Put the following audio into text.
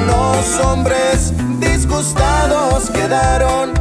Unos hombres disgustados quedaron